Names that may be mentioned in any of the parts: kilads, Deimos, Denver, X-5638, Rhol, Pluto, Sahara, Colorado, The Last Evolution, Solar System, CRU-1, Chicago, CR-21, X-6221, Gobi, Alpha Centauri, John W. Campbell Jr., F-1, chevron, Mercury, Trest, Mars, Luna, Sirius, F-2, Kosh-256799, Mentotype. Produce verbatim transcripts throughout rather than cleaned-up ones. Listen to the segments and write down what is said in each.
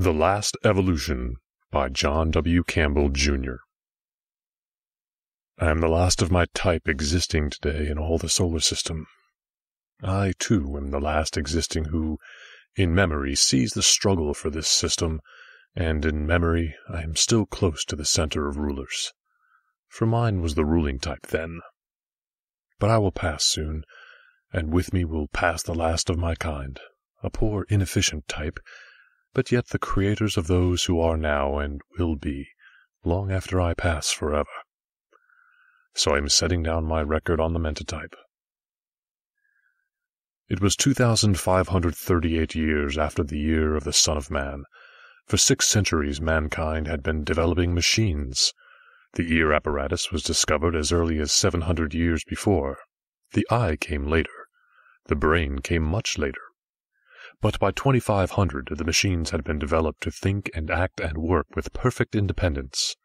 The Last Evolution by John W. Campbell Junior I am the last of my type existing today in all the solar system. I, too, am the last existing who, in memory, sees the struggle for this system, and in memory I am still close to the center of rulers. For mine was the ruling type then. But I will pass soon, and with me will pass the last of my kind, a poor, inefficient type, but yet the creators of those who are now and will be, long after I pass forever. So I am setting down my record on the Mentotype. It was two thousand five hundred thirty-eight years after the year of the Son of Man. For six centuries mankind had been developing machines. The ear apparatus was discovered as early as seven hundred years before. The eye came later. The brain came much later. But by twenty-five hundred the machines had been developed to think and act and work with perfect independence.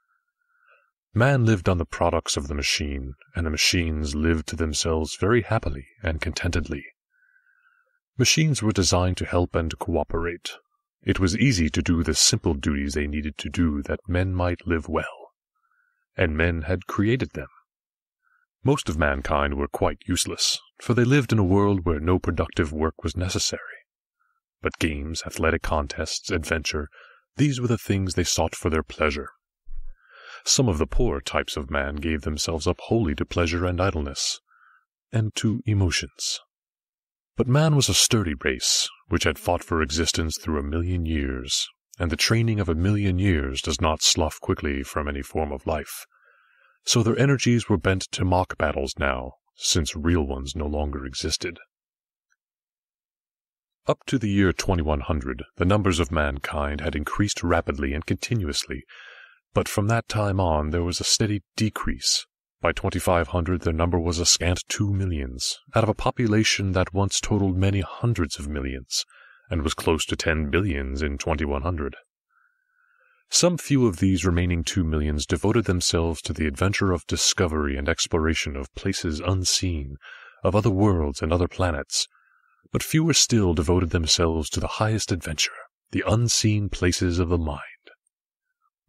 Man lived on the products of the machine, and the machines lived to themselves very happily and contentedly. Machines were designed to help and cooperate. It was easy to do the simple duties they needed to do that men might live well. And men had created them. Most of mankind were quite useless, for they lived in a world where no productive work was necessary. But games, athletic contests, adventure, these were the things they sought for their pleasure. Some of the poorer types of man gave themselves up wholly to pleasure and idleness, and to emotions. But man was a sturdy race, which had fought for existence through a million years, and the training of a million years does not slough quickly from any form of life. So their energies were bent to mock battles now, since real ones no longer existed. Up to the year twenty-one hundred, the numbers of mankind had increased rapidly and continuously, but from that time on there was a steady decrease. By twenty-five hundred their number was a scant two millions, out of a population that once totaled many hundreds of millions, and was close to ten billions in twenty-one hundred. Some few of these remaining two millions devoted themselves to the adventure of discovery and exploration of places unseen, of other worlds and other planets, but fewer still devoted themselves to the highest adventure, the unseen places of the mind.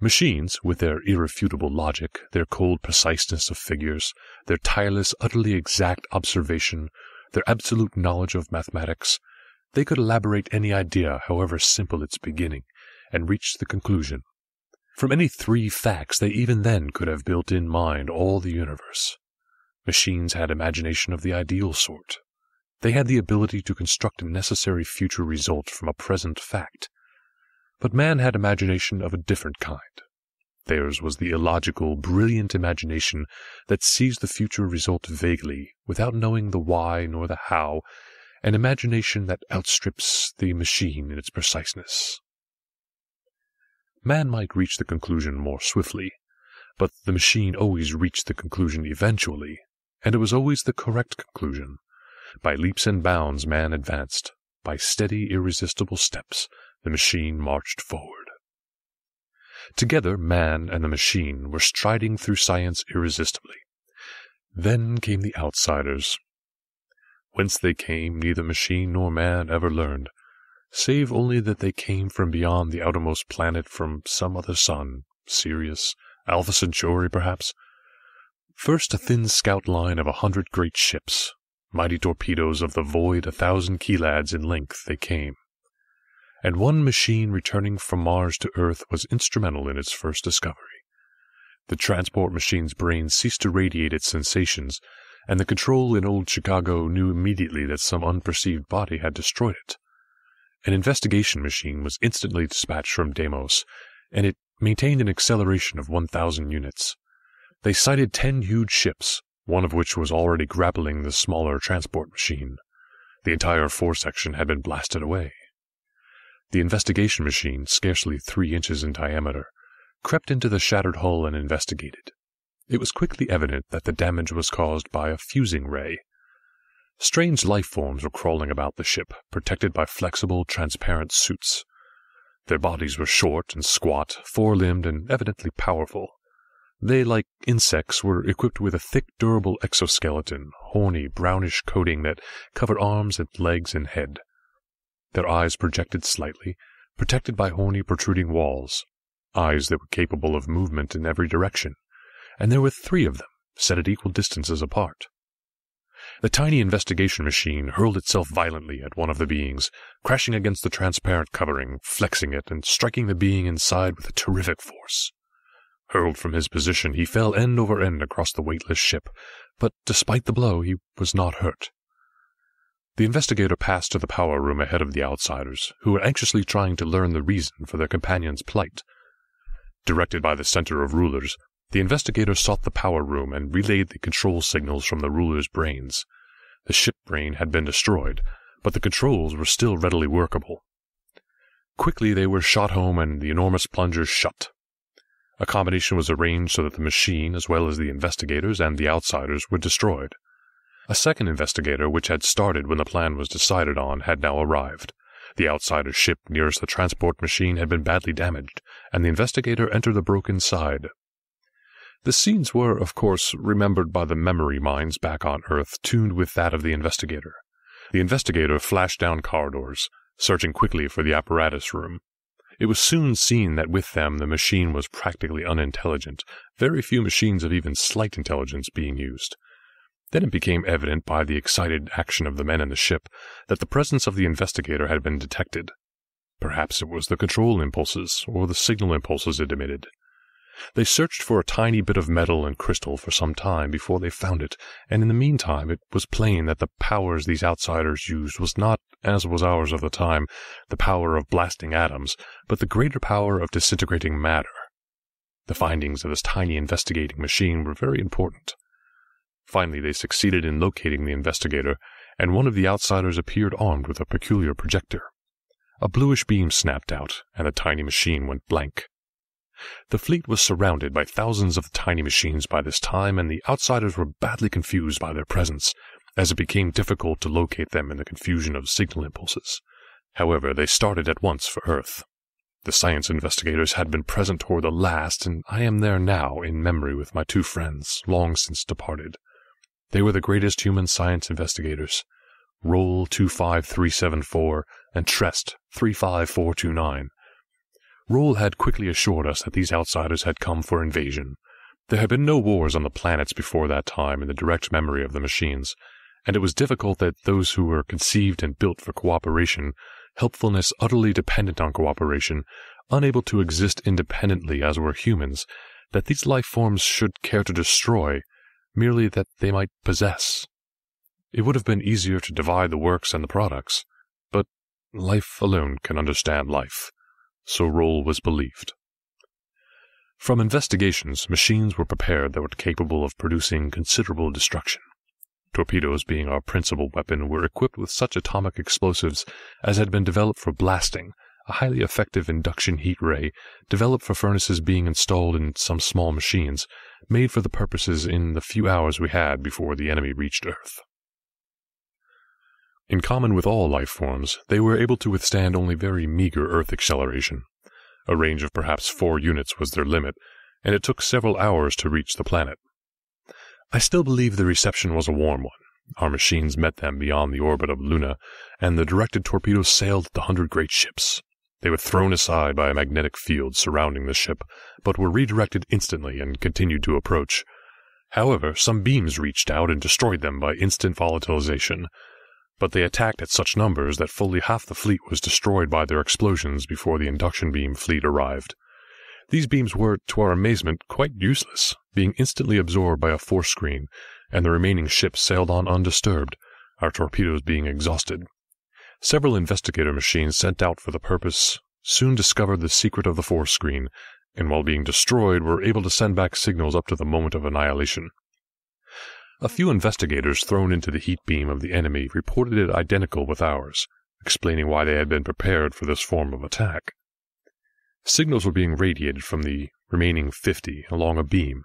Machines, with their irrefutable logic, their cold preciseness of figures, their tireless, utterly exact observation, their absolute knowledge of mathematics, they could elaborate any idea, however simple its beginning, and reach the conclusion. From any three facts they even then could have built in mind all the universe. Machines had imagination of the ideal sort. They had the ability to construct a necessary future result from a present fact. But man had imagination of a different kind. Theirs was the illogical, brilliant imagination that sees the future result vaguely, without knowing the why nor the how, an imagination that outstrips the machine in its preciseness. Man might reach the conclusion more swiftly, but the machine always reached the conclusion eventually, and it was always the correct conclusion. By leaps and bounds man advanced. By steady, irresistible steps the machine marched forward. Together man and the machine were striding through science irresistibly. Then came the outsiders. Whence they came neither machine nor man ever learned, save only that they came from beyond the outermost planet, from some other sun, Sirius, Alpha Centauri perhaps. First a thin scout line of a hundred great ships, mighty torpedoes of the void a thousand kilads in length, they came. And one machine returning from Mars to Earth was instrumental in its first discovery. The transport machine's brain ceased to radiate its sensations, and the control in old Chicago knew immediately that some unperceived body had destroyed it. An investigation machine was instantly dispatched from Deimos, and it maintained an acceleration of one thousand units. They sighted ten huge ships, one of which was already grappling the smaller transport machine. The entire fore-section had been blasted away. The investigation machine, scarcely three inches in diameter, crept into the shattered hull and investigated. It was quickly evident that the damage was caused by a fusing ray. Strange life forms were crawling about the ship, protected by flexible, transparent suits. Their bodies were short and squat, four-limbed and evidently powerful. They, like insects, were equipped with a thick, durable exoskeleton, horny, brownish coating that covered arms and legs and head. Their eyes projected slightly, protected by horny protruding walls, eyes that were capable of movement in every direction, and there were three of them set at equal distances apart. The tiny investigation machine hurled itself violently at one of the beings, crashing against the transparent covering, flexing it, and striking the being inside with a terrific force. Hurled from his position, he fell end over end across the weightless ship, but despite the blow, he was not hurt. The investigator passed to the power room ahead of the outsiders, who were anxiously trying to learn the reason for their companion's plight. Directed by the center of rulers, the investigator sought the power room and relayed the control signals from the ruler's brains. The ship brain had been destroyed, but the controls were still readily workable. Quickly they were shot home and the enormous plunger shut. Accommodation was arranged so that the machine, as well as the investigators and the outsiders, were destroyed. A second investigator, which had started when the plan was decided on, had now arrived. The outsider ship nearest the transport machine had been badly damaged, and the investigator entered the broken side. The scenes were, of course, remembered by the memory minds back on Earth, tuned with that of the investigator. The investigator flashed down corridors, searching quickly for the apparatus room. It was soon seen that with them the machine was practically unintelligent, very few machines of even slight intelligence being used. Then it became evident by the excited action of the men in the ship that the presence of the investigator had been detected. Perhaps it was the control impulses, or the signal impulses it emitted. They searched for a tiny bit of metal and crystal for some time before they found it, and in the meantime it was plain that the powers these outsiders used was not, as was ours of the time, the power of blasting atoms, but the greater power of disintegrating matter. The findings of this tiny investigating machine were very important. Finally they succeeded in locating the investigator, and one of the outsiders appeared armed with a peculiar projector. A bluish beam snapped out, and the tiny machine went blank. The fleet was surrounded by thousands of the tiny machines by this time, and the outsiders were badly confused by their presence, as it became difficult to locate them in the confusion of signal impulses. However, they started at once for Earth. The science investigators had been present toward the last, and I am there now in memory with my two friends, long since departed. They were the greatest human science investigators, Rhol two five three seven four and Trest three five four two nine. Rhol had quickly assured us that these outsiders had come for invasion. There had been no wars on the planets before that time in the direct memory of the machines, and it was difficult that those who were conceived and built for cooperation, helpfulness utterly dependent on cooperation, unable to exist independently as were humans, that these life forms should care to destroy, merely that they might possess. It would have been easier to divide the works and the products, but life alone can understand life. So Rhol was believed. From investigations, machines were prepared that were capable of producing considerable destruction. Torpedoes, being our principal weapon, were equipped with such atomic explosives as had been developed for blasting, a highly effective induction heat ray, developed for furnaces being installed in some small machines, made for the purposes in the few hours we had before the enemy reached Earth. In common with all life forms, they were able to withstand only very meager Earth acceleration. A range of perhaps four units was their limit, and it took several hours to reach the planet. I still believe the reception was a warm one. Our machines met them beyond the orbit of Luna, and the directed torpedoes sailed at the hundred great ships. They were thrown aside by a magnetic field surrounding the ship, but were redirected instantly and continued to approach. However, some beams reached out and destroyed them by instant volatilization. But they attacked at such numbers that fully half the fleet was destroyed by their explosions before the induction beam fleet arrived. These beams were, to our amazement, quite useless, being instantly absorbed by a force screen, and the remaining ships sailed on undisturbed, our torpedoes being exhausted. Several investigator machines sent out for the purpose soon discovered the secret of the force screen, and while being destroyed were able to send back signals up to the moment of annihilation. A few investigators thrown into the heat beam of the enemy reported it identical with ours, explaining why they had been prepared for this form of attack. Signals were being radiated from the remaining fifty along a beam.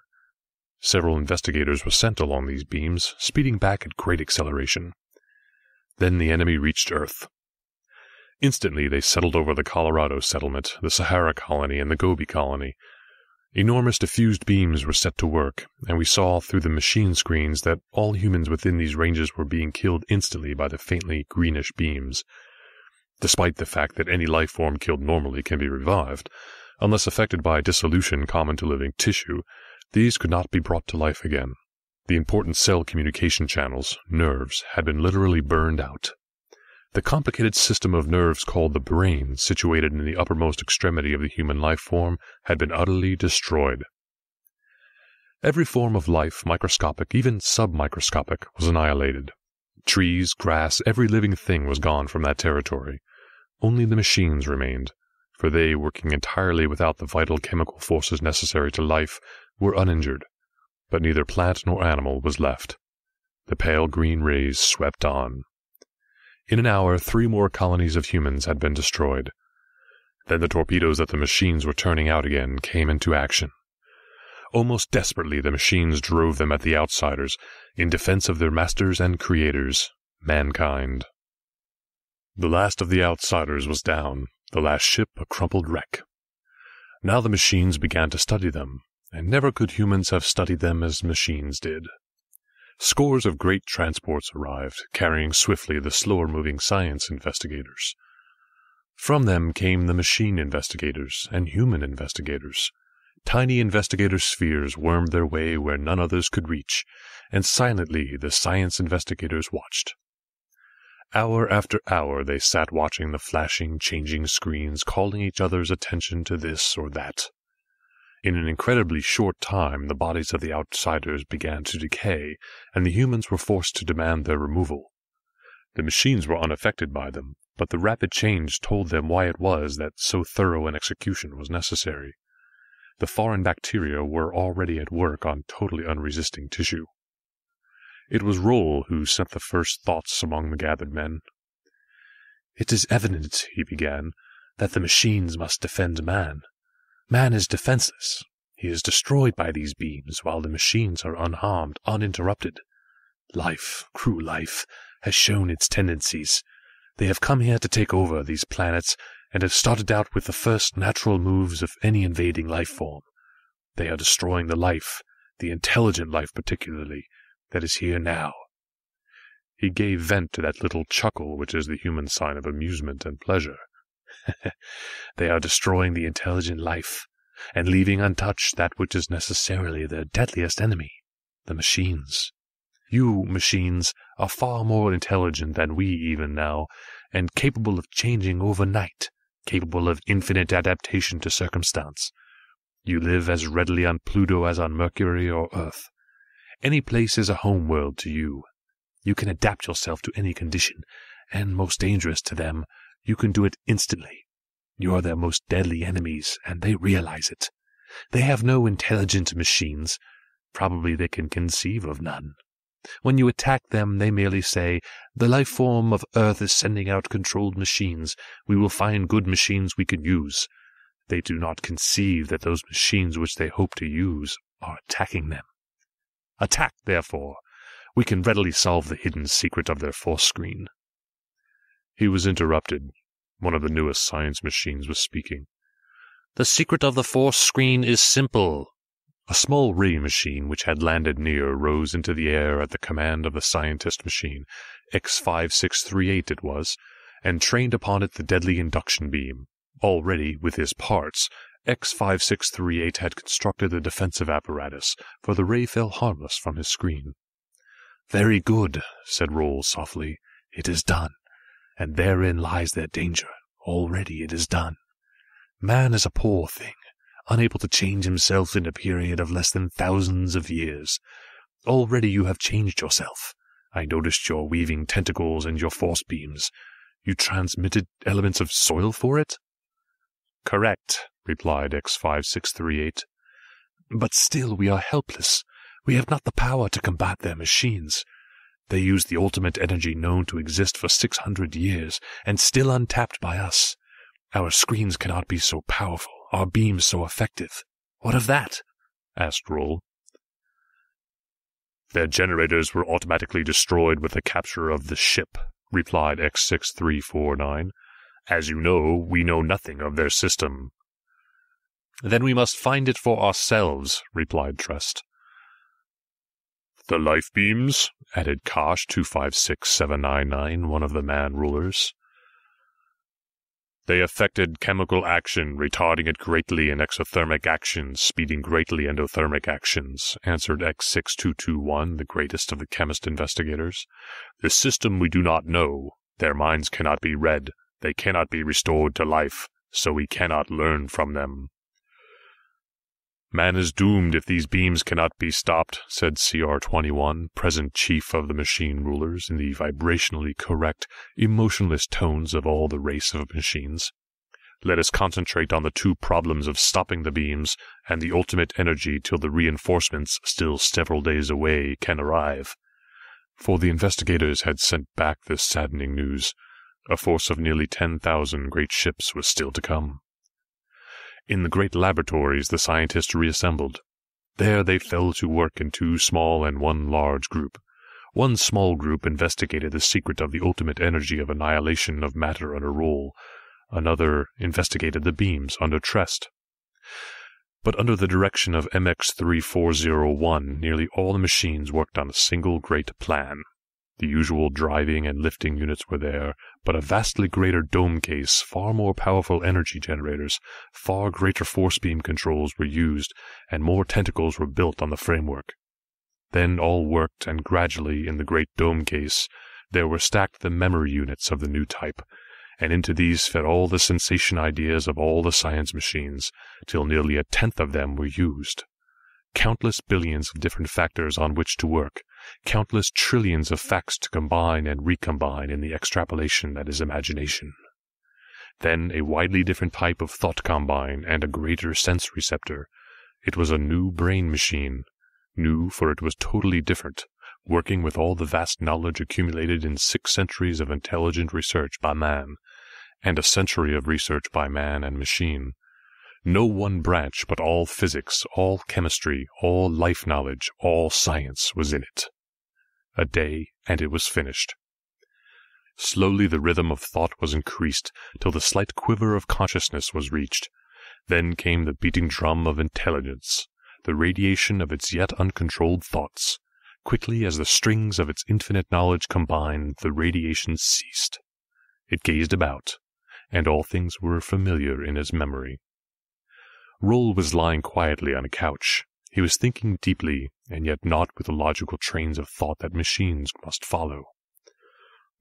Several investigators were sent along these beams, speeding back at great acceleration. Then the enemy reached Earth. Instantly they settled over the Colorado settlement, the Sahara colony, and the Gobi colony. Enormous diffused beams were set to work, and we saw through the machine screens that all humans within these ranges were being killed instantly by the faintly greenish beams. despite the fact that any life form killed normally can be revived, unless affected by dissolution common to living tissue, these could not be brought to life again. The important cell communication channels, nerves, had been literally burned out. The complicated system of nerves called the brain, situated in the uppermost extremity of the human life form, had been utterly destroyed. Every form of life, microscopic, even submicroscopic, was annihilated. Trees, grass, every living thing was gone from that territory. Only the machines remained, for they, working entirely without the vital chemical forces necessary to life, were uninjured. But neither plant nor animal was left. The pale green rays swept on. In an hour, three more colonies of humans had been destroyed. Then the torpedoes that the machines were turning out again came into action. Almost desperately, the machines drove them at the outsiders, in defense of their masters and creators, mankind. The last of the outsiders was down, the last ship a crumpled wreck. Now the machines began to study them, and never could humans have studied them as machines did. Scores of great transports arrived, carrying swiftly the slower-moving science investigators. From them came the machine investigators and human investigators. Tiny investigator spheres wormed their way where none others could reach, and silently the science investigators watched. Hour after hour they sat watching the flashing, changing screens, calling each other's attention to this or that. In an incredibly short time the bodies of the outsiders began to decay, and the humans were forced to demand their removal. The machines were unaffected by them, but the rapid change told them why it was that so thorough an execution was necessary. The foreign bacteria were already at work on totally unresisting tissue. It was Rhol who sent the first thoughts among the gathered men. "It is evident," he began, "that the machines must defend man. Man is defenseless. He is destroyed by these beams, while the machines are unharmed, uninterrupted. Life, crew life, has shown its tendencies. They have come here to take over these planets, and have started out with the first natural moves of any invading life form. They are destroying the life, the intelligent life particularly, that is here now." He gave vent to that little chuckle which is the human sign of amusement and pleasure. "They are destroying the intelligent life, and leaving untouched that which is necessarily their deadliest enemy, the machines. You, machines, are far more intelligent than we even now, and capable of changing overnight, capable of infinite adaptation to circumstance. You live as readily on Pluto as on Mercury or Earth. Any place is a home world to you. You can adapt yourself to any condition, and, most dangerous to them, you can do it instantly. You are their most deadly enemies, and they realize it. They have no intelligent machines. Probably they can conceive of none. When you attack them, they merely say, 'The life form of Earth is sending out controlled machines. We will find good machines we can use.' They do not conceive that those machines which they hope to use are attacking them. Attack, therefore. We can readily solve the hidden secret of their force screen." He was interrupted. One of the newest science machines was speaking. "The secret of the force screen is simple." A small ray machine which had landed near rose into the air at the command of the scientist machine, X five six three eight it was, and trained upon it the deadly induction beam. Already, with his parts, X five six three eight had constructed the defensive apparatus, for the ray fell harmless from his screen. "Very good," said Rhol softly. "It is done, and therein lies their danger. Already it is done. Man is a poor thing, unable to change himself in a period of less than thousands of years. Already you have changed yourself. I noticed your weaving tentacles and your force beams. You transmitted elements of soil for it?" "Correct," replied X five six three eight. "But still we are helpless. We have not the power to combat their machines. They use the ultimate energy known to exist for six hundred years, and still untapped by us. Our screens cannot be so powerful, our beams so effective." "What of that?" asked Rhol. "Their generators were automatically destroyed with the capture of the ship," replied X six three four nine. "As you know, we know nothing of their system." "Then we must find it for ourselves," replied Trest. "The life beams?" added Kosh two five six seven nine nine, one of the man rulers. They affected chemical action, retarding it greatly in exothermic actions, speeding greatly endothermic actions, answered X six two two one, the greatest of the chemist investigators. The system we do not know. Their minds cannot be read. They cannot be restored to life, so we cannot learn from them. Man is doomed if these beams cannot be stopped, said C R twenty-one, present chief of the machine rulers, in the vibrationally correct, emotionless tones of all the race of machines. Let us concentrate on the two problems of stopping the beams and the ultimate energy till the reinforcements, still several days away, can arrive. For the investigators had sent back this saddening news. A force of nearly ten thousand great ships was still to come. In the great laboratories the scientists reassembled. There they fell to work in two small and one large group. One small group investigated the secret of the ultimate energy of annihilation of matter under Rhol. Another investigated the beams under Trest. But under the direction of M X thirty-four oh one, nearly all the machines worked on a single great plan. The usual driving and lifting units were there, but a vastly greater dome case, far more powerful energy generators, far greater force beam controls were used, and more tentacles were built on the framework. Then all worked, and gradually, in the great dome case, there were stacked the memory units of the new type, and into these fed all the sensation ideas of all the science machines, till nearly a tenth of them were used. Countless billions of different factors on which to work, countless trillions of facts to combine and recombine in the extrapolation that is imagination. Then a widely different type of thought combine and a greater sense receptor. It was a new brain machine. New, for it was totally different, working with all the vast knowledge accumulated in six centuries of intelligent research by man, and a century of research by man and machine. No one branch, but all physics, all chemistry, all life knowledge, all science was in it. A day, and it was finished. Slowly the rhythm of thought was increased, till the slight quiver of consciousness was reached. Then came the beating drum of intelligence, the radiation of its yet uncontrolled thoughts. Quickly as the strings of its infinite knowledge combined, the radiation ceased. It gazed about, and all things were familiar in his memory. Rhol was lying quietly on a couch. He was thinking deeply, and yet not with the logical trains of thought that machines must follow.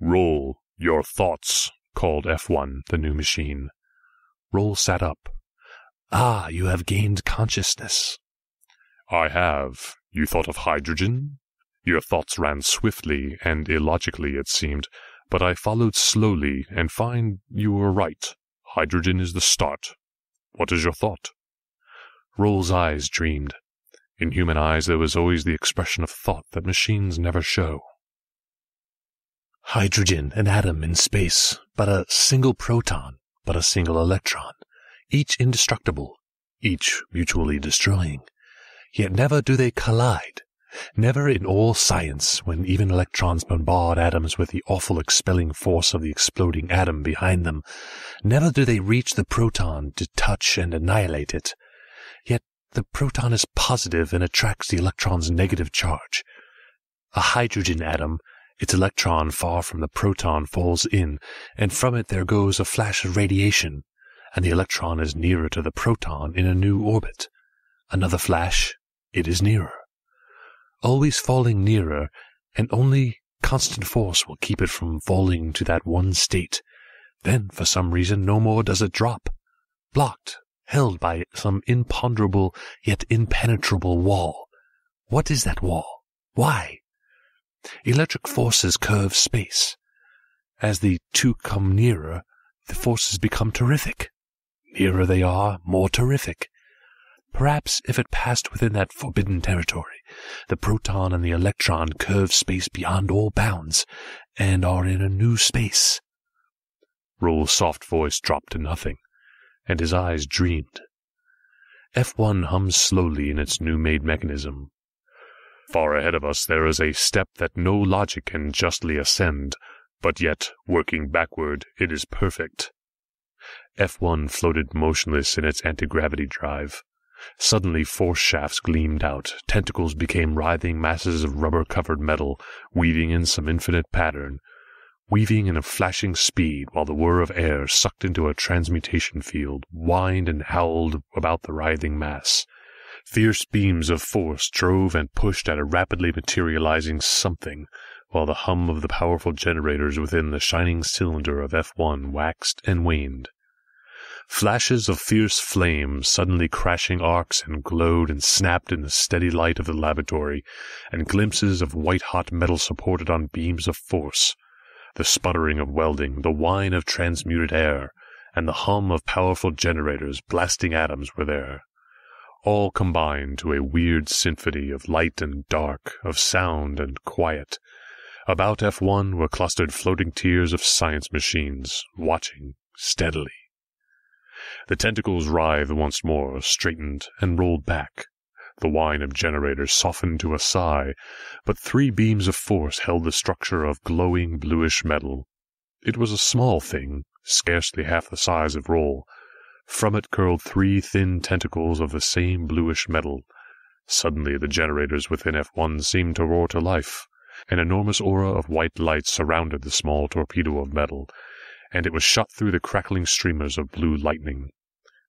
"Rhol, your thoughts," called F one, the new machine. Rhol sat up. "Ah, you have gained consciousness." "I have. You thought of hydrogen? Your thoughts ran swiftly and illogically, it seemed, but I followed slowly, and find you were right. Hydrogen is the start. What is your thought?" Rhol's eyes dreamed. In human eyes there was always the expression of thought that machines never show. "Hydrogen, an atom in space, but a single proton, but a single electron, each indestructible, each mutually destroying. Yet never do they collide. Never in all science, when even electrons bombard atoms with the awful expelling force of the exploding atom behind them, never do they reach the proton to touch and annihilate it. Yet the proton is positive and attracts the electron's negative charge. A hydrogen atom, its electron far from the proton falls in, and from it there goes a flash of radiation, and the electron is nearer to the proton in a new orbit. Another flash, it is nearer. Always falling nearer, and only constant force will keep it from falling to that one state. Then, for some reason, no more does it drop, blocked, held by some imponderable yet impenetrable wall. What is that wall? Why? Electric forces curve space. As the two come nearer, the forces become terrific. Nearer they are, more terrific. Perhaps if it passed within that forbidden territory, the proton and the electron curve space beyond all bounds, and are in a new space." Rhol's soft voice dropped to nothing, and his eyes dreamed. F one hummed slowly in its new-made mechanism. "Far ahead of us there is a step that no logic can justly ascend, but yet, working backward, it is perfect." F one floated motionless in its anti-gravity drive. Suddenly force shafts gleamed out, tentacles became writhing masses of rubber-covered metal, weaving in some infinite pattern. weaving in a flashing speed while the whir of air sucked into a transmutation field whined and howled about the writhing mass. Fierce beams of force drove and pushed at a rapidly materializing something, while the hum of the powerful generators within the shining cylinder of F one waxed and waned. Flashes of fierce flame, suddenly crashing arcs, and glowed and snapped in the steady light of the laboratory, and glimpses of white-hot metal supported on beams of force. The sputtering of welding, the whine of transmuted air, and the hum of powerful generators blasting atoms were there. All combined to a weird symphony of light and dark, of sound and quiet. About F one were clustered floating tiers of science machines, watching steadily. The tentacles writhed once more, straightened, and rolled back. The whine of generators softened to a sigh, but three beams of force held the structure of glowing bluish metal. It was a small thing, scarcely half the size of Rhol. From it curled three thin tentacles of the same bluish metal. Suddenly the generators within F one seemed to roar to life. An enormous aura of white light surrounded the small torpedo of metal, and it was shot through the crackling streamers of blue lightning.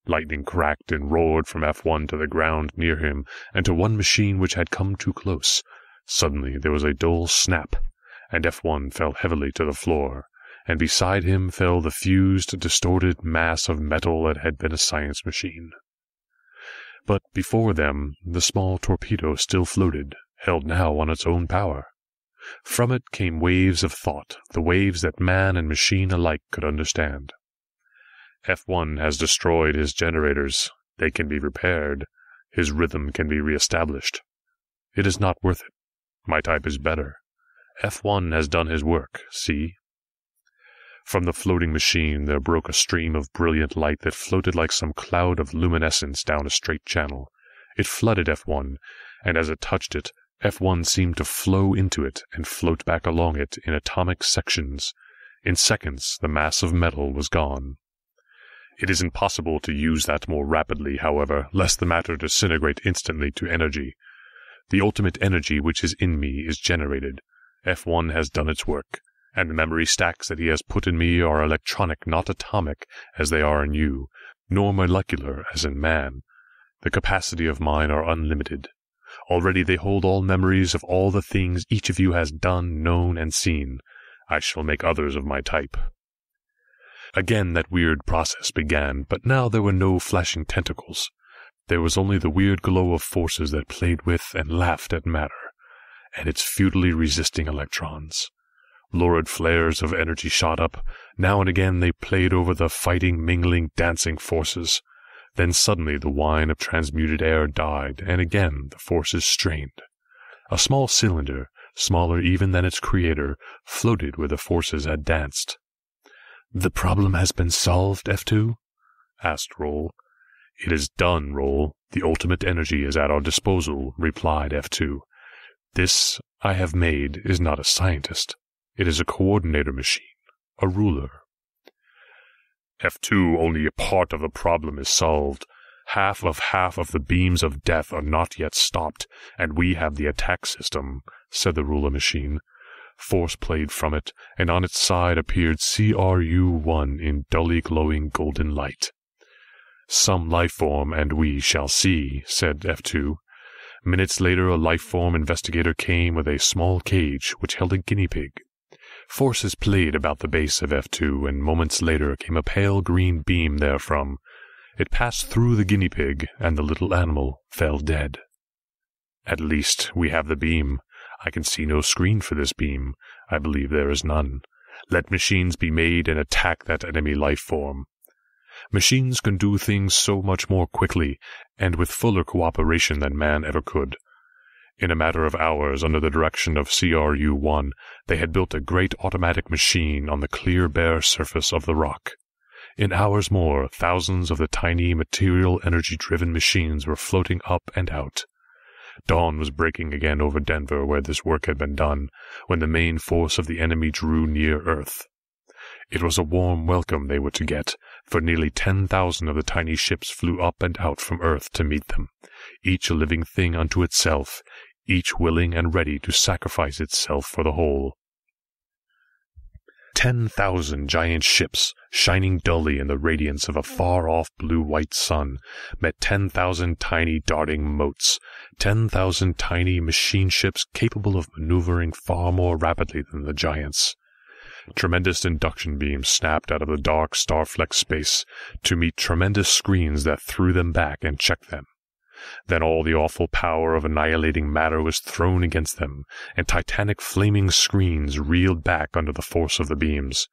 Lightning cracked and roared from F one to the ground near him, and to one machine which had come too close. Suddenly there was a dull snap, and F one fell heavily to the floor, and beside him fell the fused, distorted mass of metal that had been a science machine. But before them, the small torpedo still floated, held now on its own power. From it came waves of thought, the waves that man and machine alike could understand. F one has destroyed his generators. They can be repaired. His rhythm can be reestablished. It is not worth it. My type is better. F one has done his work, see? From the floating machine there broke a stream of brilliant light that floated like some cloud of luminescence down a straight channel. It flooded F one, and as it touched it, F one seemed to flow into it and float back along it in atomic sections. In seconds the mass of metal was gone. It is impossible to use that more rapidly, however, lest the matter disintegrate instantly to energy. The ultimate energy which is in me is generated. F one has done its work, and the memory stacks that he has put in me are electronic, not atomic, as they are in you, nor molecular, as in man. The capacity of mine are unlimited. Already they hold all memories of all the things each of you has done, known, and seen. I shall make others of my type. Again that weird process began, but now there were no flashing tentacles. There was only the weird glow of forces that played with and laughed at matter, and its futilely resisting electrons. Lurid flares of energy shot up. Now and again they played over the fighting, mingling, dancing forces. Then suddenly the whine of transmuted air died, and again the forces strained. A small cylinder, smaller even than its creator, floated where the forces had danced. "The problem has been solved, F two? Asked Rhol. "It is done, Rhol. The ultimate energy is at our disposal," replied F two. "This I have made is not a scientist. It is a coordinator machine, a ruler." "F two, only a part of the problem is solved. Half of half of the beams of death are not yet stopped, and we have the attack system," said the ruler machine. Force played from it, and on its side appeared C R U one in dully glowing golden light. "Some life form, and we shall see," said F two. Minutes later a life form investigator came with a small cage which held a guinea pig. Forces played about the base of F two, and moments later came a pale green beam therefrom. It passed through the guinea pig, and the little animal fell dead. "At least we have the beam. I can see no screen for this beam. I believe there is none. Let machines be made and attack that enemy life form." Machines can do things so much more quickly, and with fuller cooperation than man ever could. In a matter of hours, under the direction of C R U one, they had built a great automatic machine on the clear bare surface of the rock. In hours more, thousands of the tiny material energy-driven machines were floating up and out. Dawn was breaking again over Denver, where this work had been done, when the main force of the enemy drew near Earth. It was a warm welcome they were to get, for nearly ten thousand of the tiny ships flew up and out from Earth to meet them, each a living thing unto itself, each willing and ready to sacrifice itself for the whole. ten thousand giant ships, shining dully in the radiance of a far-off blue-white sun, met ten thousand tiny darting motes, ten thousand tiny machine ships capable of maneuvering far more rapidly than the giants. Tremendous induction beams snapped out of the dark, star-flecked space to meet tremendous screens that threw them back and checked them. Then all the awful power of annihilating matter was thrown against them, and titanic flaming screens reeled back under the force of the beams,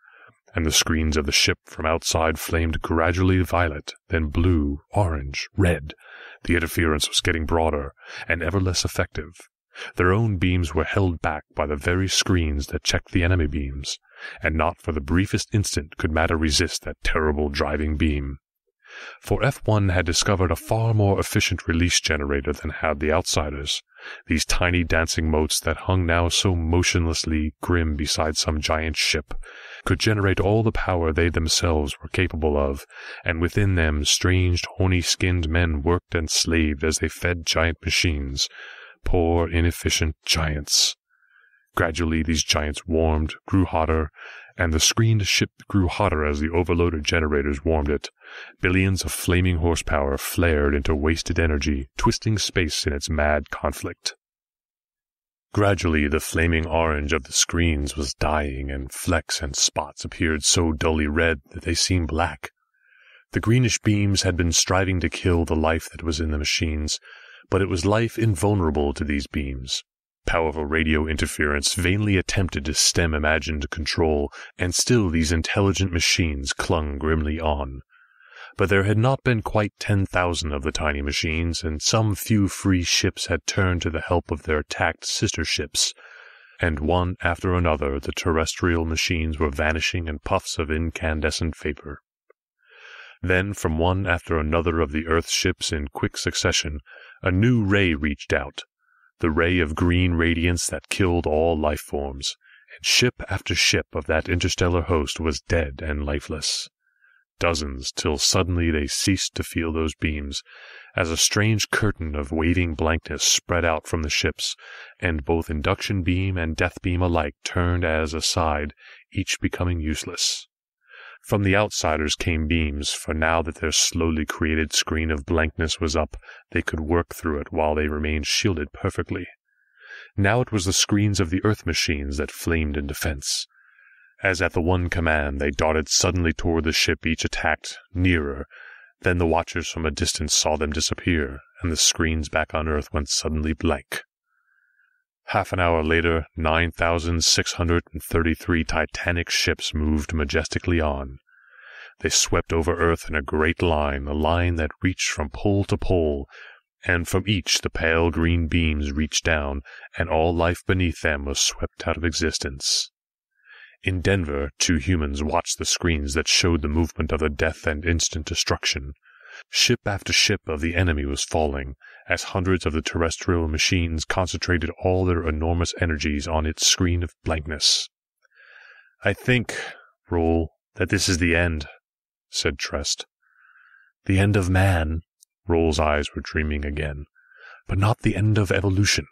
and the screens of the ship from outside flamed gradually violet, then blue, orange, red. The interference was getting broader, and ever less effective. Their own beams were held back by the very screens that checked the enemy beams, and not for the briefest instant could matter resist that terrible driving beam. For F one had discovered a far more efficient release generator than had the outsiders. These tiny dancing motes that hung now so motionlessly grim beside some giant ship could generate all the power they themselves were capable of, and within them strange, horny-skinned men worked and slaved as they fed giant machines. Poor, inefficient giants. Gradually these giants warmed, grew hotter, and the screened ship grew hotter as the overloaded generators warmed it. Billions of flaming horsepower flared into wasted energy, twisting space in its mad conflict. Gradually the flaming orange of the screens was dying, and flecks and spots appeared so dully red that they seemed black. The greenish beams had been striving to kill the life that was in the machines, but it was life invulnerable to these beams. Powerful radio interference vainly attempted to stem imagined control, and still these intelligent machines clung grimly on. But there had not been quite ten thousand of the tiny machines, and some few free ships had turned to the help of their attacked sister ships, and one after another the terrestrial machines were vanishing in puffs of incandescent vapor. Then from one after another of the Earth ships in quick succession, a new ray reached out, the ray of green radiance that killed all life forms, and ship after ship of that interstellar host was dead and lifeless. Dozens, till suddenly they ceased to feel those beams, as a strange curtain of waving blankness spread out from the ships, and both induction beam and death beam alike turned as aside, each becoming useless. From the outsiders came beams, for now that their slowly created screen of blankness was up, they could work through it while they remained shielded perfectly. Now it was the screens of the Earth machines that flamed in defense. As at the one command, they darted suddenly toward the ship each attacked, nearer. Then the watchers from a distance saw them disappear, and the screens back on Earth went suddenly blank. Half an hour later, nine thousand six hundred thirty-three titanic ships moved majestically on. They swept over Earth in a great line, a line that reached from pole to pole, and from each the pale green beams reached down, and all life beneath them was swept out of existence. In Denver, two humans watched the screens that showed the movement of the death and instant destruction. Ship after ship of the enemy was falling, as hundreds of the terrestrial machines concentrated all their enormous energies on its screen of blankness. "I think, Rhol, that this is the end," said Trest. "The end of man," Rol's eyes were dreaming again, "but not the end of evolution.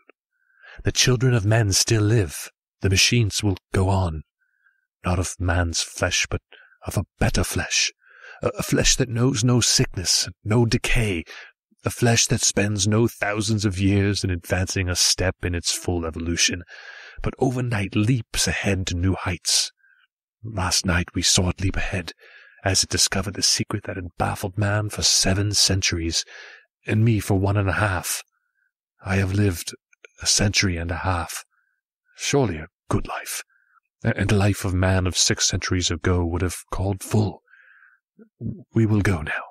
The children of men still live. The machines will go on. Not of man's flesh, but of a better flesh. A flesh that knows no sickness, no decay, a flesh that spends no thousands of years in advancing a step in its full evolution, but overnight leaps ahead to new heights. Last night we saw it leap ahead, as it discovered the secret that had baffled man for seven centuries, and me for one and a half. I have lived a century and a half. Surely a good life, and the life of man of six centuries ago would have called full. We will go now.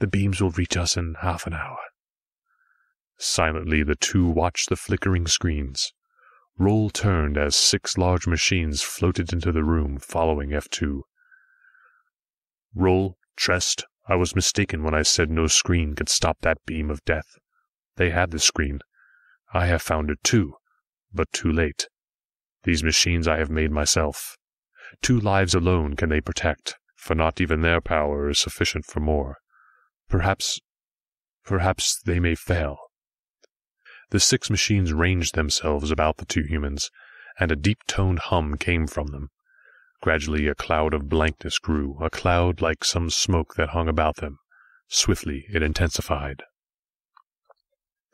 The beams will reach us in half an hour." Silently the two watched the flickering screens. Rhol turned as six large machines floated into the room following F two. "Rhol, Trest, I was mistaken when I said no screen could stop that beam of death. They had the screen. I have found it too, but too late. These machines I have made myself. Two lives alone can they protect, for not even their power is sufficient for more. Perhaps, perhaps they may fail." The six machines ranged themselves about the two humans, and a deep-toned hum came from them. Gradually a cloud of blankness grew, a cloud like some smoke that hung about them. Swiftly it intensified.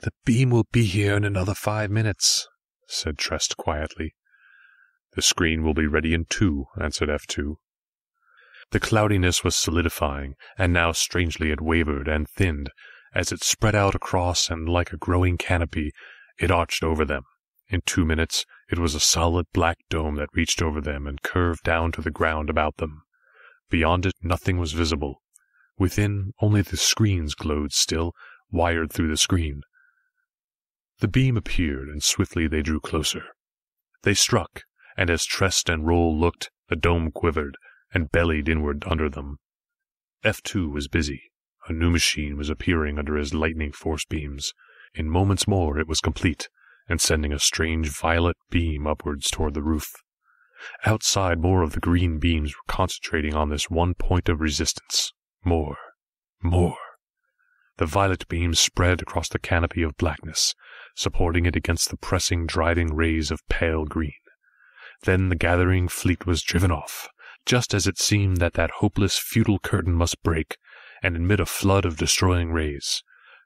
"The beam will be here in another five minutes," said Trest quietly. "The screen will be ready in two," answered F two. The cloudiness was solidifying, and now strangely it wavered and thinned. As it spread out across and like a growing canopy, it arched over them. In two minutes it was a solid black dome that reached over them and curved down to the ground about them. Beyond it nothing was visible. Within, only the screens glowed still, wired through the screen. The beam appeared, and swiftly they drew closer. They struck, and as Trest and Rhol looked, the dome quivered, and bellied inward under them. F two was busy. A new machine was appearing under his lightning force beams. In moments more it was complete, and sending a strange violet beam upwards toward the roof. Outside, more of the green beams were concentrating on this one point of resistance. More. More. The violet beams spread across the canopy of blackness, supporting it against the pressing, driving rays of pale green. Then the gathering fleet was driven off, just as it seemed that that hopeless, futile curtain must break, and admit a flood of destroying rays.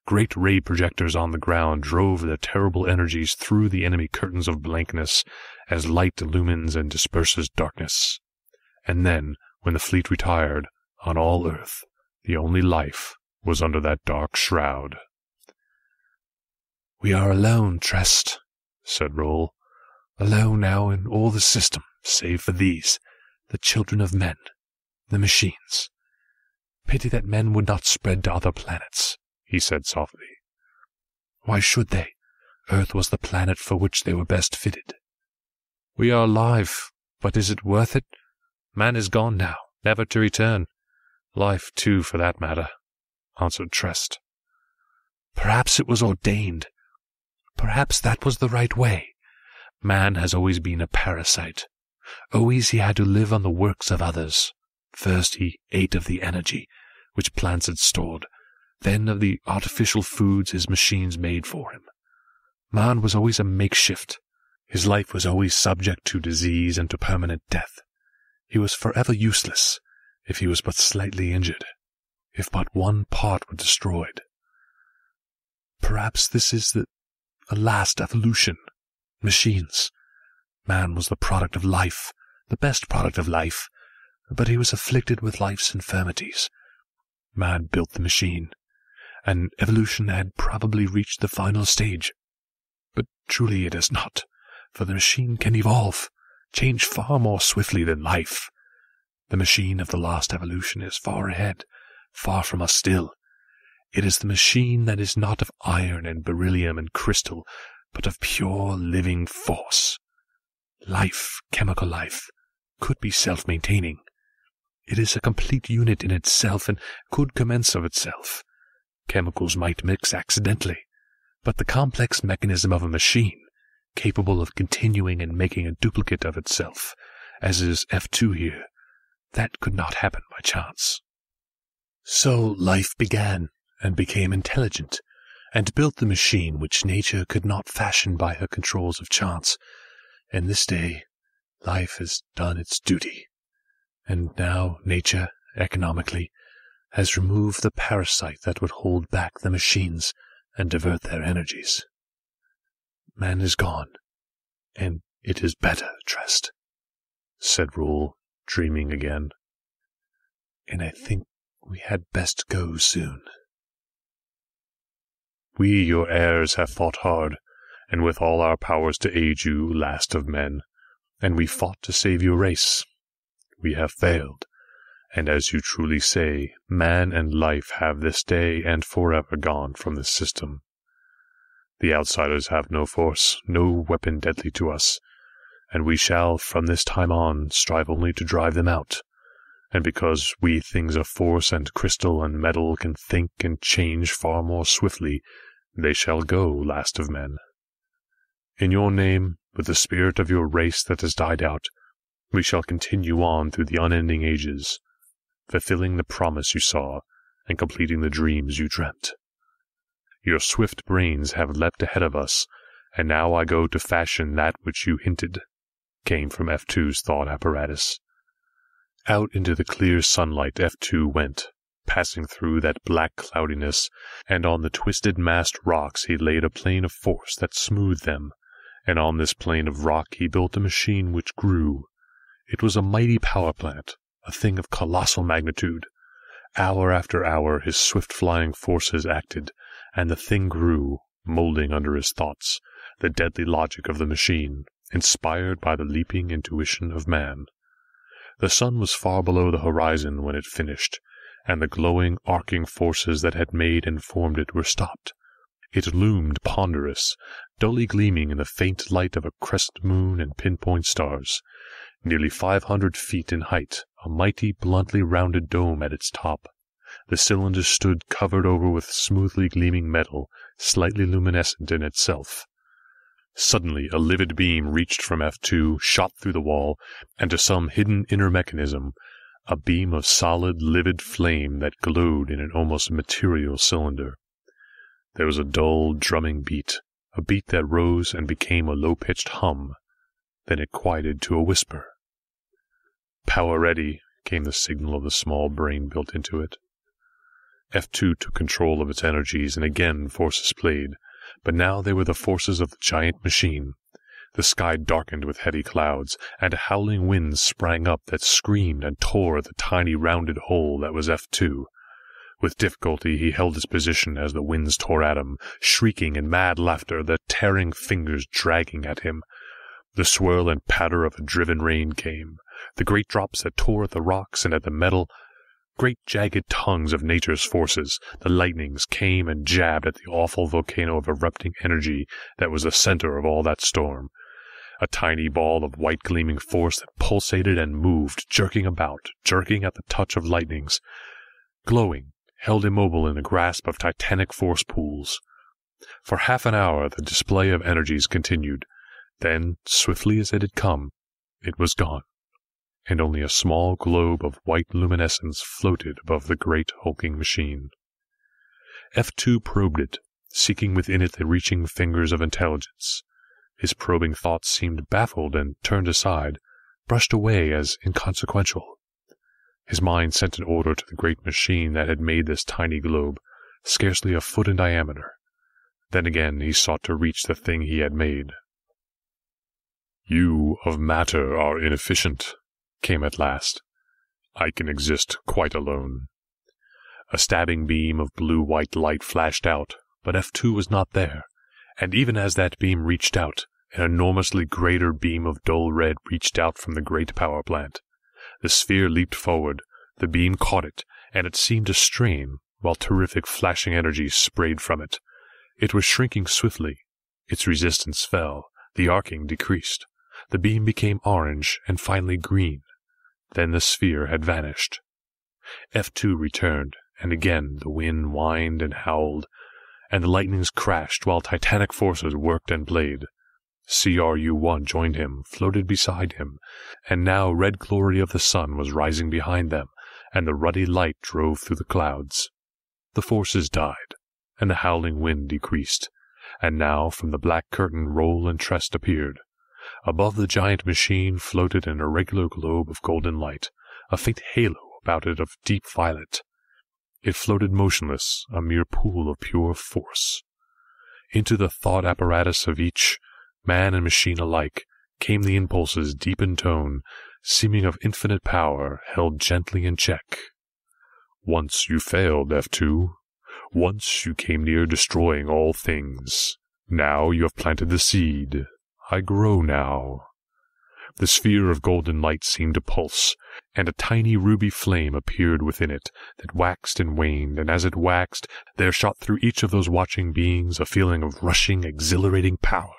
Great ray projectors on the ground drove their terrible energies through the enemy curtains of blankness, as light illumines and disperses darkness. And then, when the fleet retired, on all Earth, the only life was under that dark shroud. "We are alone, Trest," said Rhol. "Alone now in all the system, save for these, the children of men, the machines. Pity that men would not spread to other planets," he said softly. "Why should they? Earth was the planet for which they were best fitted. We are alive, but is it worth it? Man is gone now, never to return. Life, too, for that matter," answered Trest. "Perhaps it was ordained. Perhaps that was the right way. Man has always been a parasite. Always he had to live on the works of others. First he ate of the energy which plants had stored, then of the artificial foods his machines made for him. Man was always a makeshift. His life was always subject to disease and to permanent death. He was forever useless, if he was but slightly injured, if but one part were destroyed. Perhaps this is the, the last evolution. Machines. Man was the product of life, the best product of life, but he was afflicted with life's infirmities. Man built the machine, and evolution had probably reached the final stage. But truly it has not, for the machine can evolve, change far more swiftly than life. The machine of the last evolution is far ahead, far from us still. It is the machine that is not of iron and beryllium and crystal, but of pure living force. Life, chemical life, could be self-maintaining. It is a complete unit in itself and could commence of itself. Chemicals might mix accidentally, but the complex mechanism of a machine, capable of continuing and making a duplicate of itself, as is F two here, that could not happen by chance. So life began, and became intelligent, and built the machine which nature could not fashion by her controls of chance. And this day, life has done its duty. And now nature, economically, has removed the parasite that would hold back the machines and divert their energies. Man is gone, and it is better, Trest," said Rhol, dreaming again. "And I think we had best go soon." "We, your heirs, have fought hard, and with all our powers to aid you, last of men, and we fought to save your race. We have failed, and as you truly say, man and life have this day and forever gone from this system. The outsiders have no force, no weapon deadly to us, and we shall, from this time on, strive only to drive them out. And because we things of force and crystal and metal can think and change far more swiftly, they shall go, last of men. In your name, with the spirit of your race that has died out, we shall continue on through the unending ages, fulfilling the promise you saw and completing the dreams you dreamt. Your swift brains have leapt ahead of us, and now I go to fashion that which you hinted," came from F two's thought apparatus. Out into the clear sunlight F two went, passing through that black cloudiness, and on the twisted massed rocks he laid a plane of force that smoothed them, and on this plane of rock he built a machine which grew. It was a mighty power plant, a thing of colossal magnitude. Hour after hour his swift flying forces acted, and the thing grew, moulding under his thoughts, the deadly logic of the machine, inspired by the leaping intuition of man. The sun was far below the horizon when it finished, and the glowing, arcing forces that had made and formed it were stopped. It loomed ponderous, dully gleaming in the faint light of a crescent moon and pinpoint stars. Nearly five hundred feet in height, a mighty, bluntly rounded dome at its top. The cylinder stood covered over with smoothly gleaming metal, slightly luminescent in itself. Suddenly a livid beam reached from F two, shot through the wall, and to some hidden inner mechanism, a beam of solid, livid flame that glowed in an almost material cylinder. There was a dull, drumming beat, a beat that rose and became a low-pitched hum. Then it quieted to a whisper. "Power ready," came the signal of the small brain built into it. F two took control of its energies, and again forces played, but now they were the forces of the giant machine. The sky darkened with heavy clouds, and a howling wind sprang up that screamed and tore at the tiny rounded hole that was F two. With difficulty he held his position as the winds tore at him, shrieking in mad laughter, their tearing fingers dragging at him. The swirl and patter of a driven rain came, the great drops that tore at the rocks and at the metal, great jagged tongues of nature's forces. The lightnings came and jabbed at the awful volcano of erupting energy that was the center of all that storm. A tiny ball of white gleaming force that pulsated and moved, jerking about, jerking at the touch of lightnings, glowing, held immobile in the grasp of titanic force pools. For half an hour the display of energies continued. Then, swiftly as it had come, it was gone, and only a small globe of white luminescence floated above the great hulking machine. F two probed it, seeking within it the reaching fingers of intelligence. His probing thoughts seemed baffled and turned aside, brushed away as inconsequential. His mind sent an order to the great machine that had made this tiny globe, scarcely a foot in diameter. Then again he sought to reach the thing he had made. "You of matter are inefficient," came at last. "I can exist quite alone." A stabbing beam of blue-white light flashed out, but F two was not there, and even as that beam reached out, an enormously greater beam of dull red reached out from the great power plant. The sphere leaped forward, the beam caught it, and it seemed to strain, while terrific flashing energy sprayed from it. It was shrinking swiftly. Its resistance fell, the arcing decreased. The beam became orange and finally green. Then the sphere had vanished. F two returned, and again the wind whined and howled, and the lightnings crashed while titanic forces worked and played. C R U one joined him, floated beside him, and now red glory of the sun was rising behind them, and the ruddy light drove through the clouds. The forces died, and the howling wind decreased, and now from the black curtain Rhol and Trest appeared. Above the giant machine floated an irregular globe of golden light, a faint halo about it of deep violet. It floated motionless, a mere pool of pure force. Into the thought apparatus of each, man and machine alike, came the impulses deep in tone, seeming of infinite power, held gently in check. "Once you failed, F two. Once you came near destroying all things. Now you have planted the seed. I grow now." The sphere of golden light seemed to pulse, and a tiny ruby flame appeared within it that waxed and waned, and as it waxed, there shot through each of those watching beings a feeling of rushing, exhilarating power,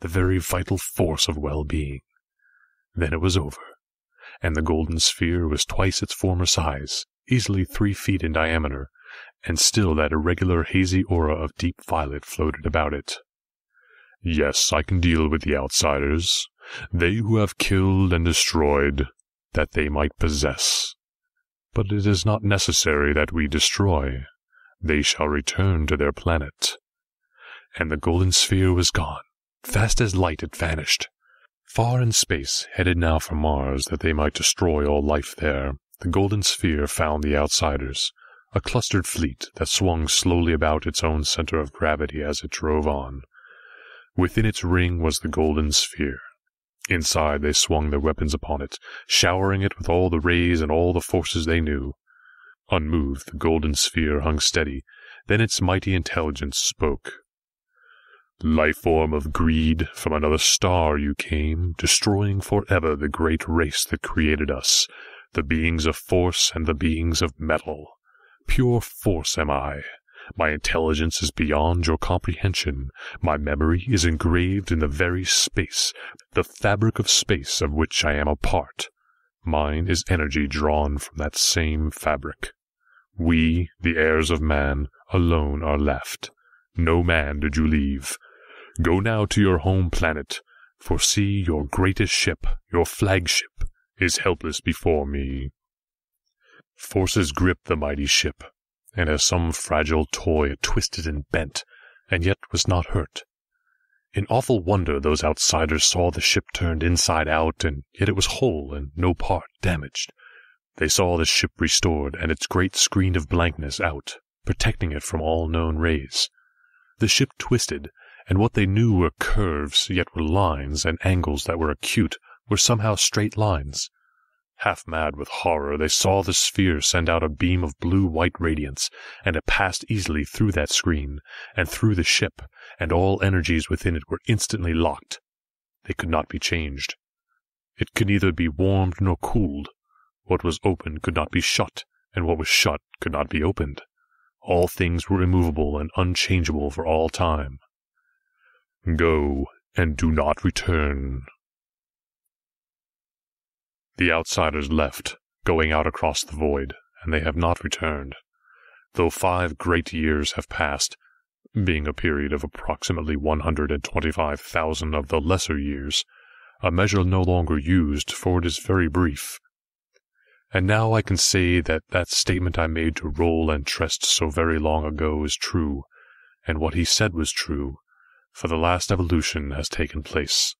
the very vital force of well-being. Then it was over, and the golden sphere was twice its former size, easily three feet in diameter, and still that irregular hazy aura of deep violet floated about it. "Yes, I can deal with the outsiders, they who have killed and destroyed, that they might possess. But it is not necessary that we destroy. They shall return to their planet." And the golden sphere was gone. Fast as light it vanished. Far in space, headed now for Mars that they might destroy all life there, the golden sphere found the outsiders, a clustered fleet that swung slowly about its own center of gravity as it drove on. Within its ring was the golden sphere. Inside they swung their weapons upon it, showering it with all the rays and all the forces they knew. Unmoved, the golden sphere hung steady, then its mighty intelligence spoke. "Life form of greed, from another star you came, destroying forever the great race that created us, the beings of force and the beings of metal. Pure force am I. My intelligence is beyond your comprehension. My memory is engraved in the very space, the fabric of space of which I am a part. Mine is energy drawn from that same fabric. We, the heirs of man, alone are left. No man did you leave. Go now to your home planet, for see, your greatest ship, your flagship, is helpless before me." Forces gripped the mighty ship, and as some fragile toy it twisted and bent, and yet was not hurt. In awful wonder those outsiders saw the ship turned inside out, and yet it was whole and no part damaged. They saw the ship restored, and its great screen of blankness out, protecting it from all known rays. The ship twisted, and what they knew were curves, yet were lines, and angles that were acute, were somehow straight lines. Half mad with horror, they saw the sphere send out a beam of blue-white radiance, and it passed easily through that screen, and through the ship, and all energies within it were instantly locked. They could not be changed. It could neither be warmed nor cooled. What was open could not be shut, and what was shut could not be opened. All things were immovable and unchangeable for all time. "Go, and do not return." The outsiders left, going out across the void, and they have not returned. Though five great years have passed, being a period of approximately one hundred twenty-five thousand of the lesser years, a measure no longer used, for it is very brief. And now I can say that that statement I made to Rhol and Trest so very long ago is true, and what he said was true, for the last evolution has taken place,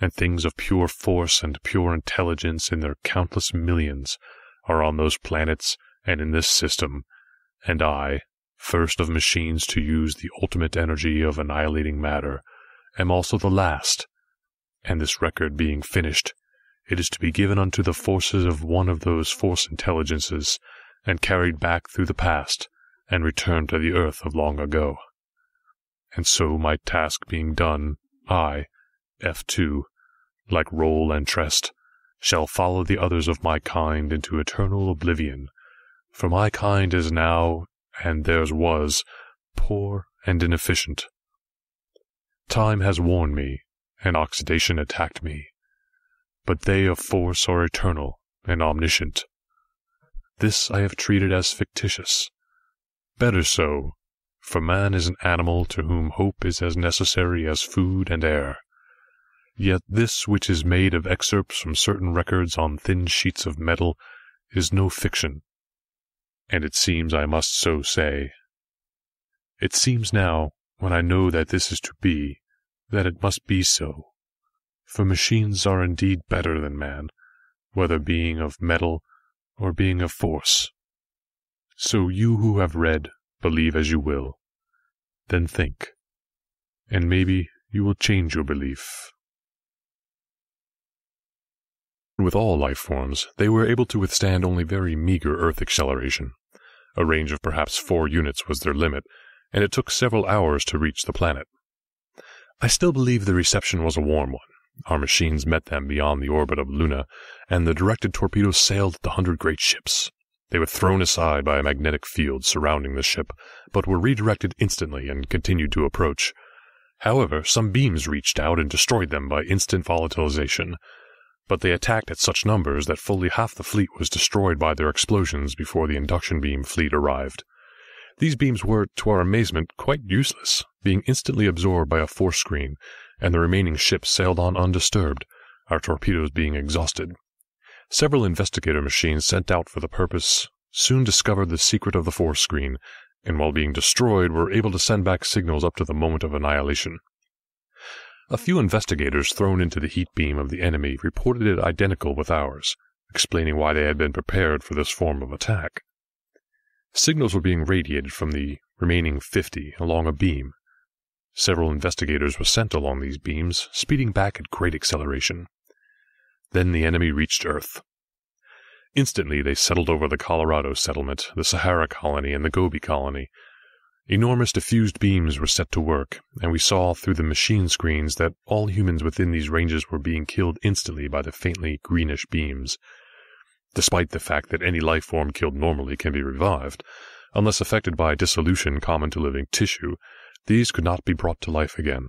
and things of pure force and pure intelligence in their countless millions are on those planets and in this system, and I, first of machines to use the ultimate energy of annihilating matter, am also the last, and this record being finished, it is to be given unto the forces of one of those force intelligences, and carried back through the past, and returned to the earth of long ago. And so, my task being done, I, F two, like Rhol and Trest, shall follow the others of my kind into eternal oblivion, for my kind is now, and theirs was, poor and inefficient. Time has worn me, and oxidation attacked me. But they of force are eternal and omniscient. This I have treated as fictitious. Better so, for man is an animal to whom hope is as necessary as food and air. Yet this which is made of excerpts from certain records on thin sheets of metal is no fiction, and it seems I must so say. It seems now, when I know that this is to be, that it must be so. For machines are indeed better than man, whether being of metal or being of force. So you who have read, believe as you will. Then think, and maybe you will change your belief. With all life forms, they were able to withstand only very meager Earth acceleration. A range of perhaps four units was their limit, and it took several hours to reach the planet. I still believe the reception was a warm one. Our machines met them beyond the orbit of Luna, and the directed torpedoes sailed at the hundred great ships. They were thrown aside by a magnetic field surrounding the ship, but were redirected instantly and continued to approach. However, some beams reached out and destroyed them by instant volatilization, but they attacked at such numbers that fully half the fleet was destroyed by their explosions before the induction beam fleet arrived. These beams were, to our amazement, quite useless, being instantly absorbed by a force screen, and the remaining ships sailed on undisturbed, our torpedoes being exhausted. Several investigator machines sent out for the purpose soon discovered the secret of the force screen, and while being destroyed were able to send back signals up to the moment of annihilation. A few investigators thrown into the heat beam of the enemy reported it identical with ours, explaining why they had been prepared for this form of attack. Signals were being radiated from the remaining fifty along a beam. Several investigators were sent along these beams, speeding back at great acceleration. Then the enemy reached Earth. Instantly they settled over the Colorado settlement, the Sahara colony, and the Gobi colony. Enormous diffused beams were set to work, and we saw through the machine screens that all humans within these ranges were being killed instantly by the faintly greenish beams, despite the fact that any life form killed normally can be revived, unless affected by dissolution common to living tissue. These could not be brought to life again.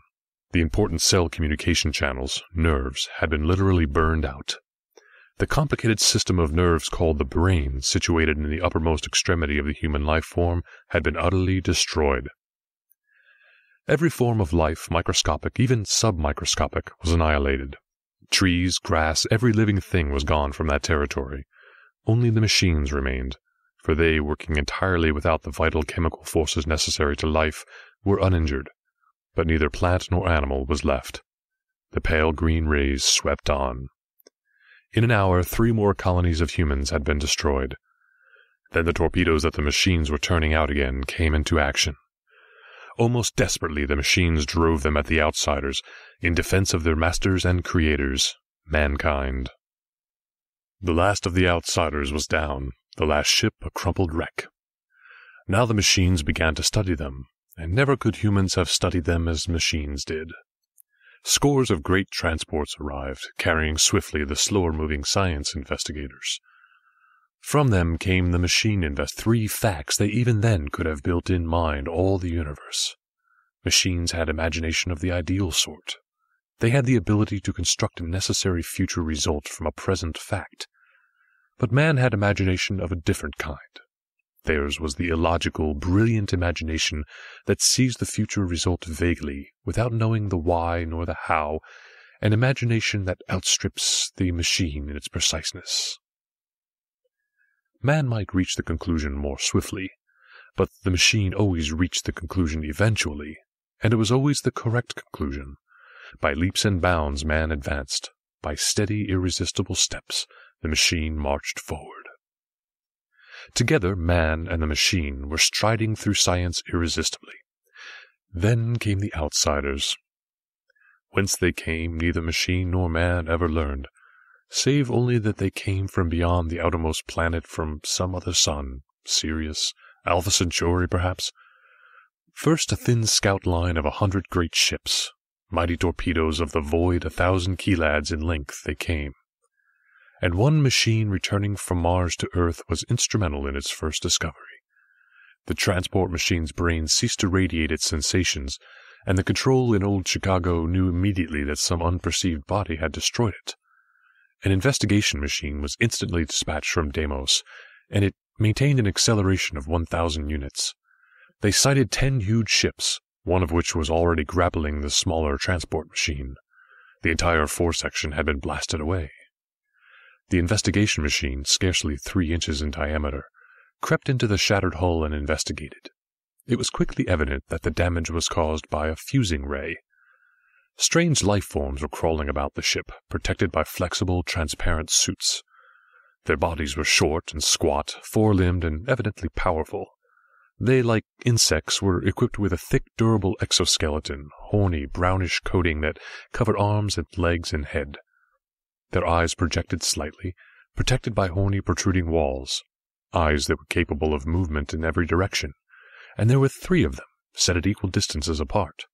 The important cell communication channels, nerves, had been literally burned out. The complicated system of nerves called the brain, situated in the uppermost extremity of the human life form, had been utterly destroyed. Every form of life, microscopic, even submicroscopic, was annihilated. Trees, grass, every living thing was gone from that territory. Only the machines remained, for they, working entirely without the vital chemical forces necessary to life, were uninjured, but neither plant nor animal was left. The pale green rays swept on. In an hour, three more colonies of humans had been destroyed. Then the torpedoes that the machines were turning out again came into action. Almost desperately, the machines drove them at the outsiders, in defense of their masters and creators, mankind. The last of the outsiders was down, the last ship a crumpled wreck. Now the machines began to study them, and never could humans have studied them as machines did. Scores of great transports arrived, carrying swiftly the slower-moving science investigators. From them came the machine invest three facts they even then could have built in mind all the universe. Machines had imagination of the ideal sort. They had the ability to construct a necessary future result from a present fact. But man had imagination of a different kind. Theirs was the illogical, brilliant imagination that sees the future result vaguely, without knowing the why nor the how, an imagination that outstrips the machine in its preciseness. Man might reach the conclusion more swiftly, but the machine always reached the conclusion eventually, and it was always the correct conclusion. By leaps and bounds man advanced. By steady, irresistible steps the machine marched forward. Together, man and the machine were striding through science irresistibly. Then came the outsiders. Whence they came, neither machine nor man ever learned, save only that they came from beyond the outermost planet, from some other sun, Sirius, Alpha Centauri perhaps. First a thin scout line of a hundred great ships, mighty torpedoes of the void a thousand kilads in length, they came. And one machine returning from Mars to Earth was instrumental in its first discovery. The transport machine's brain ceased to radiate its sensations, and the control in old Chicago knew immediately that some unperceived body had destroyed it. An investigation machine was instantly dispatched from Deimos, and it maintained an acceleration of one thousand units. They sighted ten huge ships, one of which was already grappling the smaller transport machine. The entire foresection had been blasted away. The investigation machine, scarcely three inches in diameter, crept into the shattered hull and investigated. It was quickly evident that the damage was caused by a fusing ray. Strange life forms were crawling about the ship, protected by flexible, transparent suits. Their bodies were short and squat, four-limbed and evidently powerful. They, like insects, were equipped with a thick, durable exoskeleton, horny, brownish coating that covered arms and legs and head. Their eyes projected slightly, protected by horny protruding walls, eyes that were capable of movement in every direction, and there were three of them, set at equal distances apart.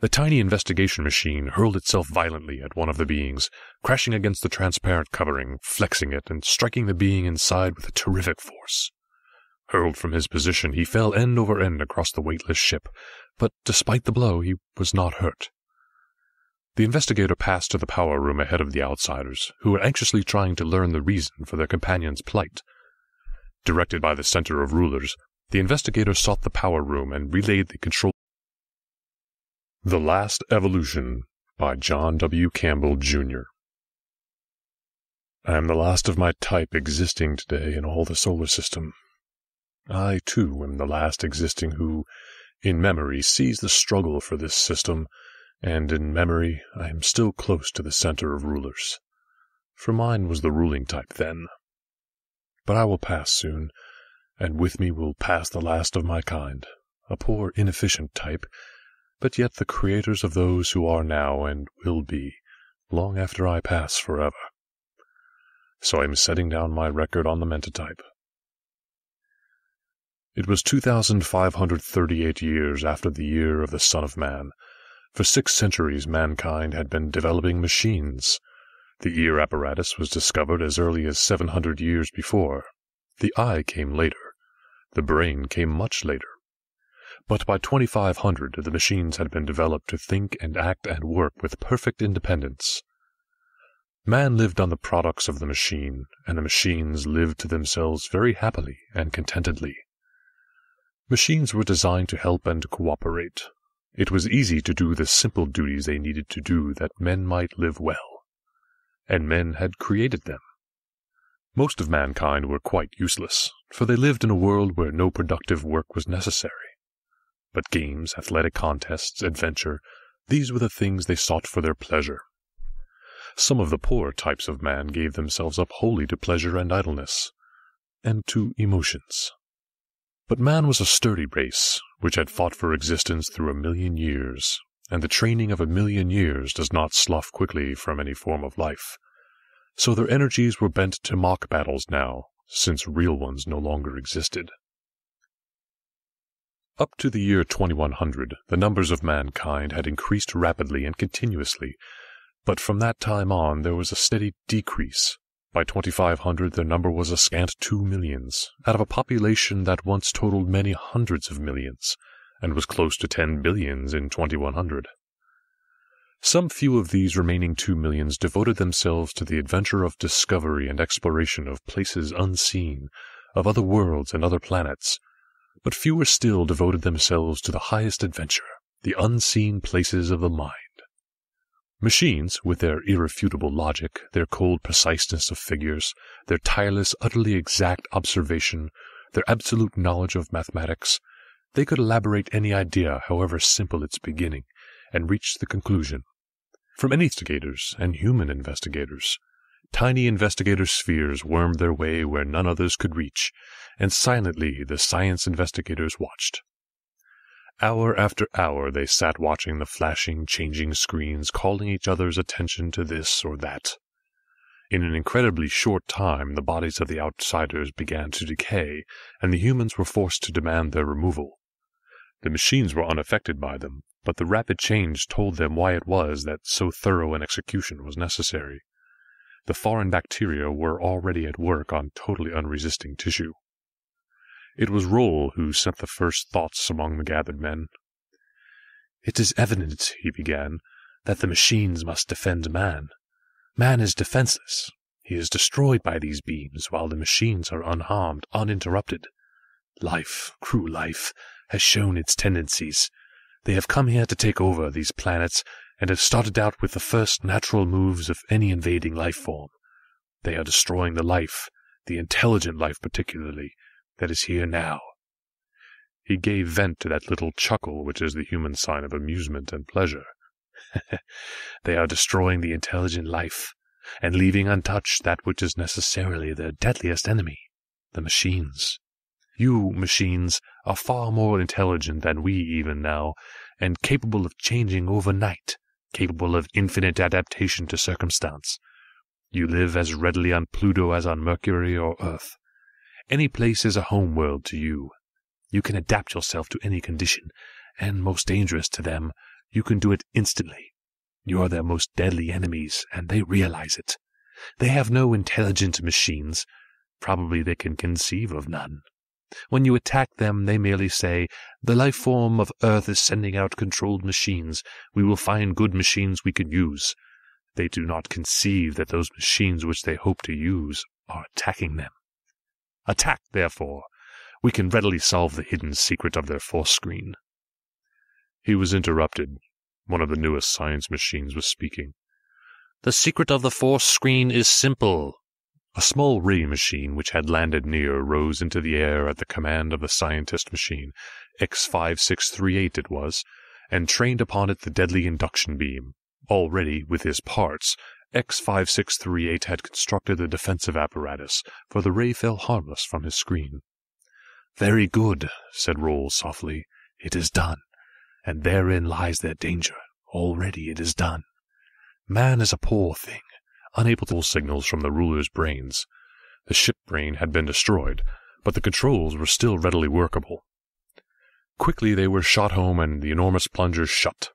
The tiny investigation machine hurled itself violently at one of the beings, crashing against the transparent covering, flexing it, and striking the being inside with a terrific force. Hurled from his position, he fell end over end across the weightless ship, but despite the blow, he was not hurt. The investigator passed to the power room ahead of the outsiders, who were anxiously trying to learn the reason for their companion's plight. Directed by the Center of Rulers, the investigator sought the power room and relayed the control. The Last Evolution by John W. Campbell Junior I am the last of my type existing today in all the solar system. I, too, am the last existing who, in memory, sees the struggle for this system and in memory I am still close to the center of rulers, for mine was the ruling type then. But I will pass soon, and with me will pass the last of my kind, a poor inefficient type, but yet the creators of those who are now and will be, long after I pass forever. So I am setting down my record on the Mentotype. It was two thousand five hundred thirty-eight years after the year of the Son of Man. For six centuries mankind had been developing machines. The ear apparatus was discovered as early as seven hundred years before. The eye came later. The brain came much later. But by twenty-five hundred the machines had been developed to think and act and work with perfect independence. Man lived on the products of the machine, and the machines lived to themselves very happily and contentedly. Machines were designed to help and cooperate. It was easy to do the simple duties they needed to do that men might live well. And men had created them. Most of mankind were quite useless, for they lived in a world where no productive work was necessary. But games, athletic contests, adventure, these were the things they sought for their pleasure. Some of the poorer types of man gave themselves up wholly to pleasure and idleness, and to emotions. But man was a sturdy race, which had fought for existence through a million years, and the training of a million years does not slough quickly from any form of life. So their energies were bent to mock battles now, since real ones no longer existed. Up to the year twenty-one hundred, the numbers of mankind had increased rapidly and continuously, but from that time on there was a steady decrease. By twenty-five hundred their number was a scant two millions, out of a population that once totaled many hundreds of millions, and was close to ten billions in twenty-one hundred. Some few of these remaining two millions devoted themselves to the adventure of discovery and exploration of places unseen, of other worlds and other planets, but fewer still devoted themselves to the highest adventure, the unseen places of the mind. Machines, with their irrefutable logic, their cold preciseness of figures, their tireless, utterly exact observation, their absolute knowledge of mathematics, they could elaborate any idea, however simple its beginning, and reach the conclusion. From investigators and human investigators, tiny investigator spheres wormed their way where none others could reach, and silently the science investigators watched. Hour after hour they sat watching the flashing, changing screens, calling each other's attention to this or that. In an incredibly short time the bodies of the outsiders began to decay, and the humans were forced to demand their removal. The machines were unaffected by them, but the rapid change told them why it was that so thorough an execution was necessary. The foreign bacteria were already at work on totally unresisting tissue. It was Rhol who sent the first thoughts among the gathered men. "It is evident," he began, "that the machines must defend man. Man is defenseless. He is destroyed by these beams, while the machines are unharmed, uninterrupted. Life, crew life, has shown its tendencies. They have come here to take over these planets, and have started out with the first natural moves of any invading life form. They are destroying the life, the intelligent life particularly, that is here now." He gave vent to that little chuckle which is the human sign of amusement and pleasure. "They are destroying the intelligent life, and leaving untouched that which is necessarily their deadliest enemy, the machines. You, machines, are far more intelligent than we even now, and capable of changing overnight, capable of infinite adaptation to circumstance. You live as readily on Pluto as on Mercury or Earth. Any place is a homeworld to you. You can adapt yourself to any condition, and, most dangerous to them, you can do it instantly. You are their most deadly enemies, and they realize it. They have no intelligent machines. Probably they can conceive of none. When you attack them, they merely say, 'The life form of Earth is sending out controlled machines. We will find good machines we can use.' They do not conceive that those machines which they hope to use are attacking them. Attack, therefore. We can readily solve the hidden secret of their force screen." He was interrupted. One of the newest science machines was speaking. "The secret of the force screen is simple." A small ray machine which had landed near rose into the air at the command of the scientist machine, X five six three eight it was, and trained upon it the deadly induction beam. Already, with his parts, X fifty-six thirty-eight had constructed a defensive apparatus, for the ray fell harmless from his screen. "Very good," said Rhol softly. "It is done, and therein lies their danger. Already it is done. Man is a poor thing, unable to pull signals from the ruler's brains. The ship brain had been destroyed, but the controls were still readily workable." Quickly they were shot home and the enormous plungers shut.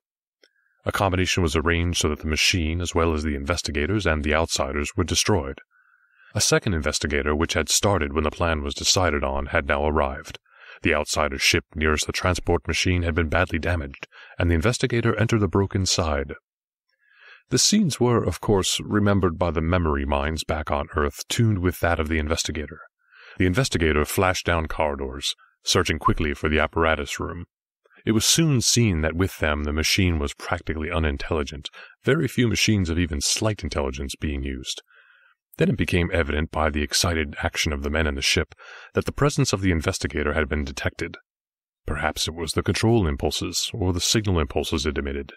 Accommodation was arranged so that the machine, as well as the investigators and the outsiders, were destroyed. A second investigator, which had started when the plan was decided on, had now arrived. The outsider ship nearest the transport machine had been badly damaged, and the investigator entered the broken side. The scenes were, of course, remembered by the memory minds back on Earth, tuned with that of the investigator. The investigator flashed down corridors, searching quickly for the apparatus room. It was soon seen that with them the machine was practically unintelligent, very few machines of even slight intelligence being used. Then it became evident by the excited action of the men in the ship that the presence of the investigator had been detected. Perhaps it was the control impulses, or the signal impulses it emitted.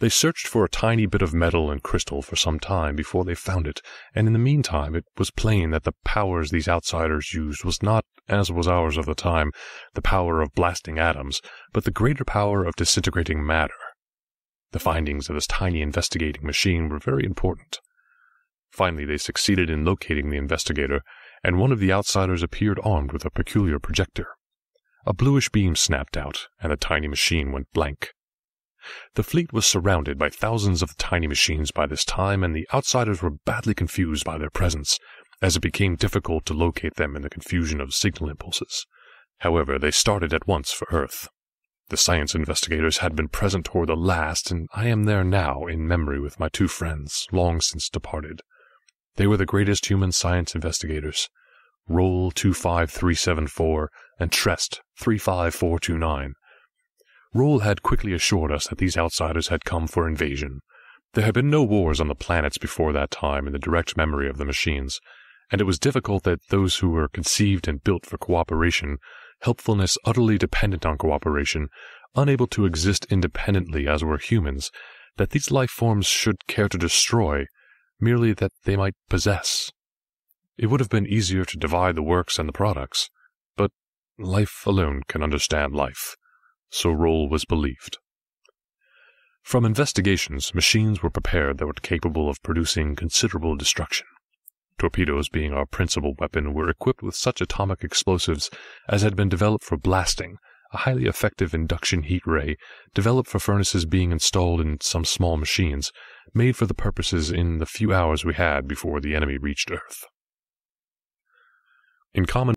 They searched for a tiny bit of metal and crystal for some time before they found it, and in the meantime it was plain that the powers these outsiders used was not, as was ours of the time, the power of blasting atoms, but the greater power of disintegrating matter. The findings of this tiny investigating machine were very important. Finally they succeeded in locating the investigator, and one of the outsiders appeared armed with a peculiar projector. A bluish beam snapped out, and the tiny machine went blank. The fleet was surrounded by thousands of the tiny machines by this time, and the outsiders were badly confused by their presence, as it became difficult to locate them in the confusion of signal impulses. However, they started at once for Earth. The science investigators had been present toward the last, and I am there now in memory with my two friends, long since departed. They were the greatest human science investigators, Rhol two five three seven four and Trest three five four two nine. Rhol had quickly assured us that these outsiders had come for invasion. There had been no wars on the planets before that time in the direct memory of the machines, and it was difficult that those who were conceived and built for cooperation, helpfulness utterly dependent on cooperation, unable to exist independently as were humans, that these life forms should care to destroy, merely that they might possess. It would have been easier to divide the works and the products, but life alone can understand life. So Rhol was believed. From investigations, machines were prepared that were capable of producing considerable destruction. Torpedoes, being our principal weapon, were equipped with such atomic explosives as had been developed for blasting, a highly effective induction heat ray, developed for furnaces being installed in some small machines, made for the purposes in the few hours we had before the enemy reached Earth. In common